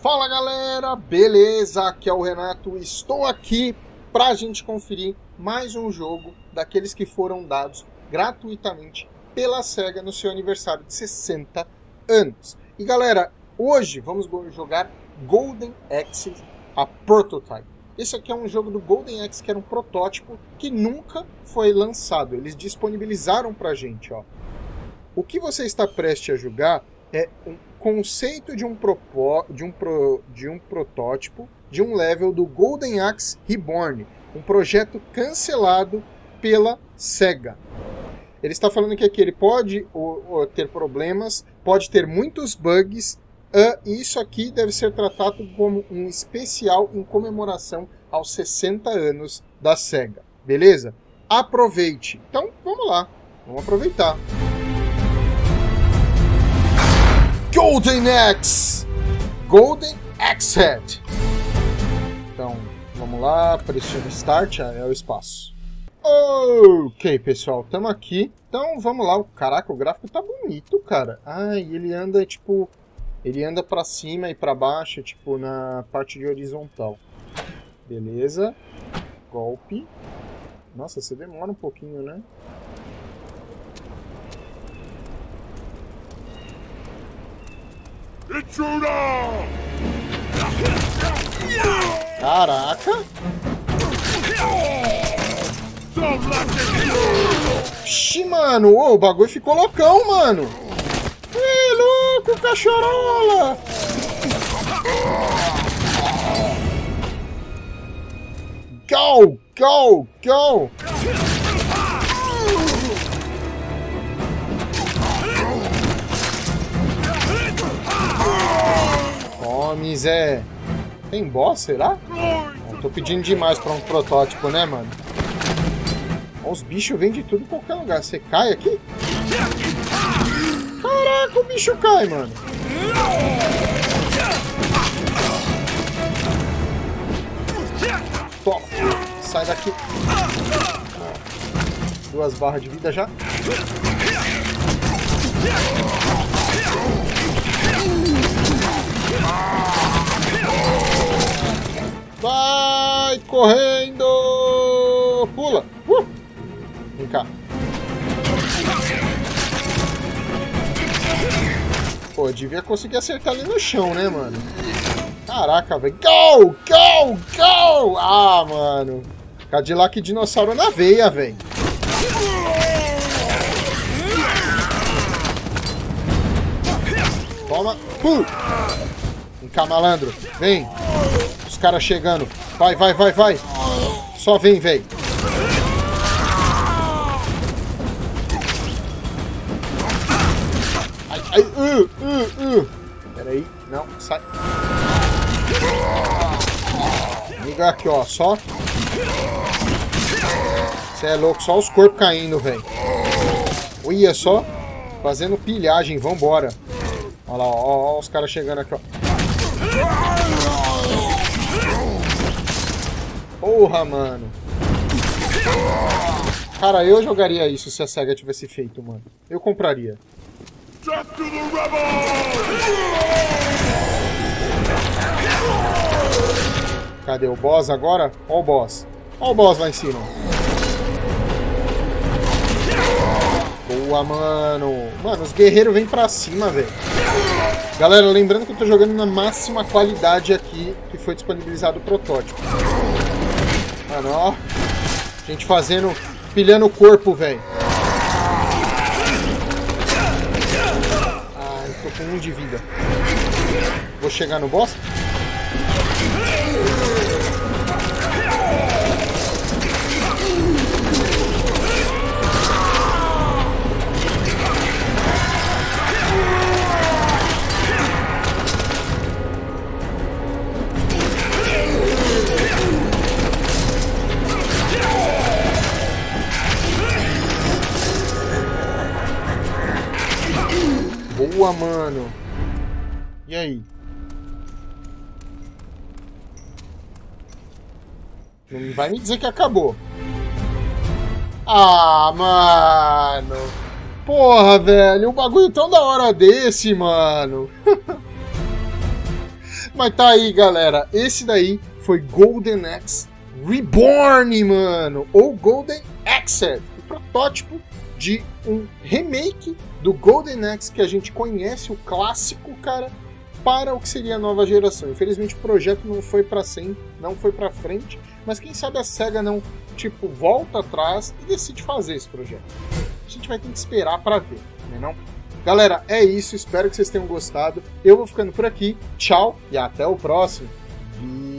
Fala galera, beleza? Aqui é o Renato, estou aqui para a gente conferir mais um jogo daqueles que foram dados gratuitamente pela SEGA no seu aniversário de 60 anos. E galera, hoje vamos jogar Golden Axe: A Prototype. Esse aqui é um jogo do Golden Axe que era um protótipo que nunca foi lançado, eles disponibilizaram para a gente. Ó. O que você está prestes a jogar é um conceito de um protótipo de um level do Golden Axe Reborn, um projeto cancelado pela SEGA. Ele está falando que aqui ele pode ter problemas, pode ter muitos bugs, e isso aqui deve ser tratado como um especial em comemoração aos 60 anos da SEGA. Beleza? Aproveite! Então, vamos lá, vamos aproveitar. Golden Axe Head. Então, vamos lá, pressione Start, é o espaço. Ok, pessoal, estamos aqui. Então, vamos lá. Caraca, o gráfico tá bonito, cara. Ai, ele anda, tipo... Ele anda pra cima e pra baixo, tipo, na parte de horizontal. Beleza. Golpe. Nossa, você demora um pouquinho, né? Caraca! Oxi, mano! Oh, o bagulho ficou loucão, mano! Ih, louco, cachorola! Go! Tome, Zé. Tem boss, será? Não, tô pedindo demais pra um protótipo, né, mano? Os bichos vêm de tudo em qualquer lugar. Você cai aqui? Caraca, o bicho cai, mano. Toma. Sai daqui. Duas barras de vida já. Vai correndo! Pula! Vem cá. Pô, eu devia conseguir acertar ali no chão, né, mano? Caraca, velho. Go! Ah, mano. Cadillac dinossauro na veia, velho. Toma. Vem cá, malandro. Vem. Os caras chegando. Vai. Só vem, velho. Ai. Peraí. Não, sai. Liga aqui, ó. Só. Você é louco. Só os corpos caindo, velho. Olha só. Fazendo pilhagem. Vambora. Olha lá, ó, os caras chegando aqui, ó. Porra, mano. Cara, eu jogaria isso se a SEGA tivesse feito, mano. Eu compraria. Cadê o boss agora? Ó o boss. Ó o boss lá em cima. Boa, mano. Mano, os guerreiros vêm pra cima, velho. Galera, lembrando que eu tô jogando na máxima qualidade aqui que foi disponibilizado o protótipo. Mano, ó. Gente fazendo... Pilhando o corpo, velho. Ah, eu tô com 1 de vida. Vou chegar no boss? Boa, mano. E aí? Não vai me dizer que acabou. Ah, mano. Porra, velho. Um bagulho tão da hora desse, mano. Mas tá aí, galera. Esse daí foi Golden Axe Reborn, mano. Ou Golden Axed, o protótipo de um remake do Golden Axe que a gente conhece, o clássico, cara, para o que seria a nova geração. Infelizmente o projeto não foi para sempre, não foi para frente, mas quem sabe a SEGA não, tipo, volta atrás e decide fazer esse projeto. A gente vai ter que esperar para ver, né não? Galera, é isso, espero que vocês tenham gostado. Eu vou ficando por aqui, tchau e até o próximo.